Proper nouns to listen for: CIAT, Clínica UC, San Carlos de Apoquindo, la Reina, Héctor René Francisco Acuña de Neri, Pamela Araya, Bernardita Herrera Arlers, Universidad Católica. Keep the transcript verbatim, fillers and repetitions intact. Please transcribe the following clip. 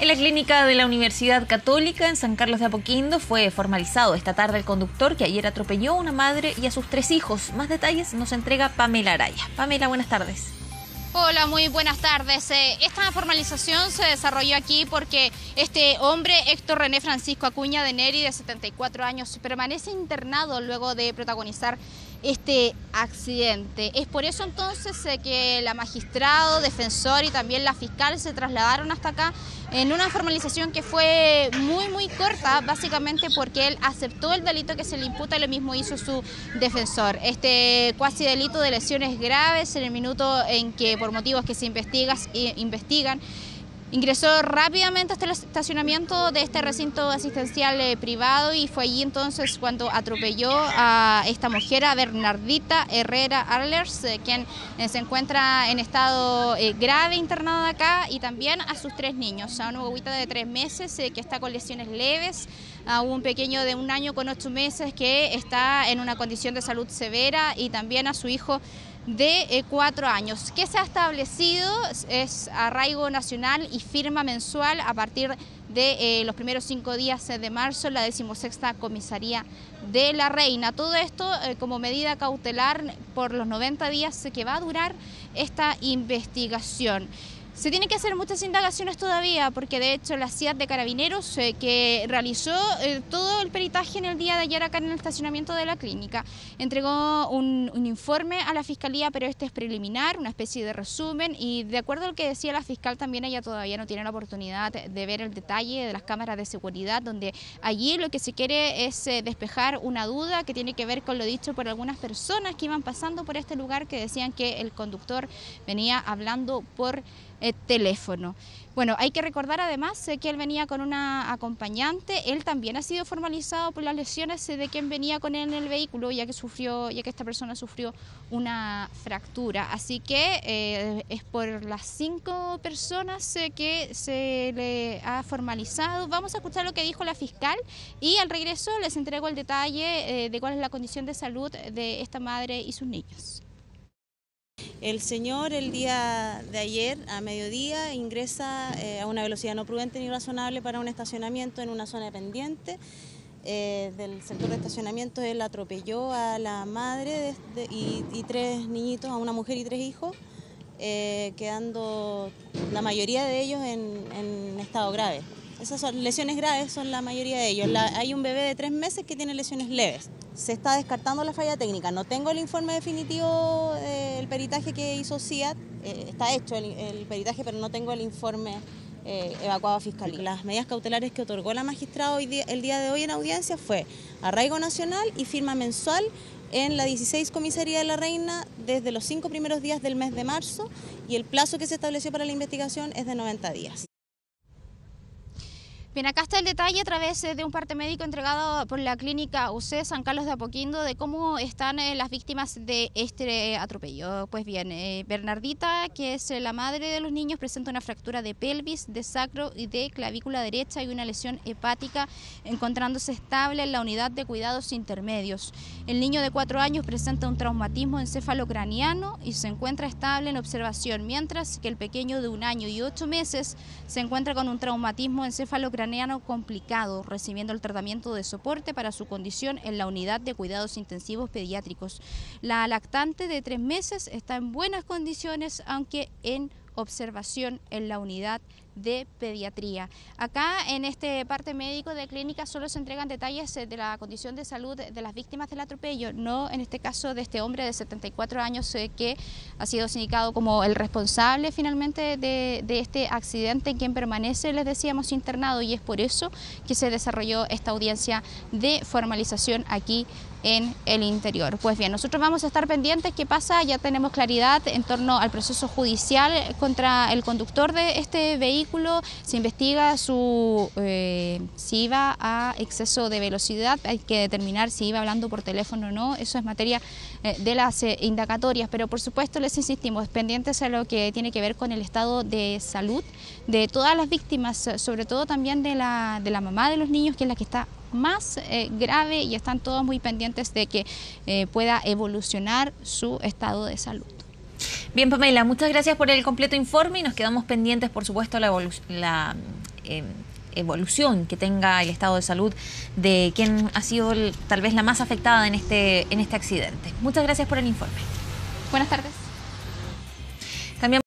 En la clínica de la Universidad Católica en San Carlos de Apoquindo fue formalizado esta tarde el conductor que ayer atropelló a una madre y a sus tres hijos. Más detalles nos entrega Pamela Araya. Pamela, buenas tardes. Hola, muy buenas tardes. Esta formalización se desarrolló aquí porque este hombre, Héctor René Francisco Acuña de Neri, de setenta y cuatro años, permanece internado luego de protagonizar este accidente. Es por eso entonces eh, que la magistrado, defensor y también la fiscal se trasladaron hasta acá en una formalización que fue muy muy corta, básicamente porque él aceptó el delito que se le imputa y lo mismo hizo su defensor. Este cuasi delito de lesiones graves en el minuto en que por motivos que se investigas, e investigan ingresó rápidamente hasta el estacionamiento de este recinto asistencial eh, privado y fue allí entonces cuando atropelló a esta mujer, a Bernardita Herrera Arlers, eh, quien eh, se encuentra en estado eh, grave internada acá, y también a sus tres niños, a una guaguita de tres meses eh, que está con lesiones leves, a un pequeño de un año con ocho meses que está en una condición de salud severa y también a su hijo de cuatro años. ¿Qué se ha establecido? Es arraigo nacional y firma mensual a partir de eh, los primeros cinco días de marzo en la decimosexta Comisaría de la Reina. Todo esto eh, como medida cautelar por los noventa días que va a durar esta investigación. Se tienen que hacer muchas indagaciones todavía porque de hecho la C I A T de Carabineros eh, que realizó eh, todo el peritaje en el día de ayer acá en el estacionamiento de la clínica entregó un, un informe a la fiscalía, pero este es preliminar, una especie de resumen, y de acuerdo a lo que decía la fiscal también ella todavía no tiene la oportunidad de ver el detalle de las cámaras de seguridad, donde allí lo que se quiere es eh, despejar una duda que tiene que ver con lo dicho por algunas personas que iban pasando por este lugar, que decían que el conductor venía hablando por Eh, teléfono. Bueno, hay que recordar además eh, que él venía con una acompañante. Él también ha sido formalizado por las lesiones eh, de quien venía con él en el vehículo, ya que sufrió, ya que esta persona sufrió una fractura. Así que eh, es por las cinco personas eh, que se le ha formalizado. Vamos a escuchar lo que dijo la fiscal y al regreso les entrego el detalle eh, de cuál es la condición de salud de esta madre y sus niños. El señor el día de ayer a mediodía ingresa eh, a una velocidad no prudente ni razonable para un estacionamiento en una zona pendiente eh, del sector de estacionamiento. Él atropelló a la madre de, de, y, y tres niñitos, a una mujer y tres hijos, eh, quedando la mayoría de ellos en, en estado grave. Esas son lesiones graves, son la mayoría de ellos. La, hay un bebé de tres meses que tiene lesiones leves. Se está descartando la falla técnica. No tengo el informe definitivo del peritaje que hizo C I A T. Eh, está hecho el, el peritaje, pero no tengo el informe eh, evacuado a Fiscalía. Las medidas cautelares que otorgó la magistrada hoy día, el día de hoy en audiencia fue arraigo nacional y firma mensual en la dieciséis Comisaría de la Reina desde los cinco primeros días del mes de marzo, y el plazo que se estableció para la investigación es de noventa días. Bien, acá está el detalle a través de un parte médico entregado por la clínica U C San Carlos de Apoquindo de cómo están eh, las víctimas de este atropello. Pues bien, eh, Bernardita, que es eh, la madre de los niños, presenta una fractura de pelvis, de sacro y de clavícula derecha y una lesión hepática, encontrándose estable en la unidad de cuidados intermedios. El niño de cuatro años presenta un traumatismo encefalocraniano y se encuentra estable en observación, mientras que el pequeño de un año y ocho meses se encuentra con un traumatismo encefalocraniano complicado, recibiendo el tratamiento de soporte para su condición en la unidad de cuidados intensivos pediátricos. La lactante de tres meses está en buenas condiciones, aunque en observación en la unidad de pediatría. Acá en este parte médico de clínica solo se entregan detalles de la condición de salud de las víctimas del atropello, no en este caso de este hombre de setenta y cuatro años eh, que ha sido sindicado como el responsable finalmente de, de este accidente, en quien permanece, les decíamos, internado, y es por eso que se desarrolló esta audiencia de formalización aquí en el interior. Pues bien, nosotros vamos a estar pendientes qué pasa, ya tenemos claridad en torno al proceso judicial contra el conductor de este vehículo. Se investiga su eh, si iba a exceso de velocidad, hay que determinar si iba hablando por teléfono o no, eso es materia eh, de las eh, indagatorias, pero por supuesto les insistimos, pendientes a lo que tiene que ver con el estado de salud de todas las víctimas, sobre todo también de la, de la mamá de los niños, que es la que está más eh, grave, y están todos muy pendientes de que eh, pueda evolucionar su estado de salud. Bien, Pamela, muchas gracias por el completo informe y nos quedamos pendientes, por supuesto, la evolución, la, eh, evolución que tenga el estado de salud de quien ha sido el, tal vez la más afectada en este, en este accidente. Muchas gracias por el informe. Buenas tardes.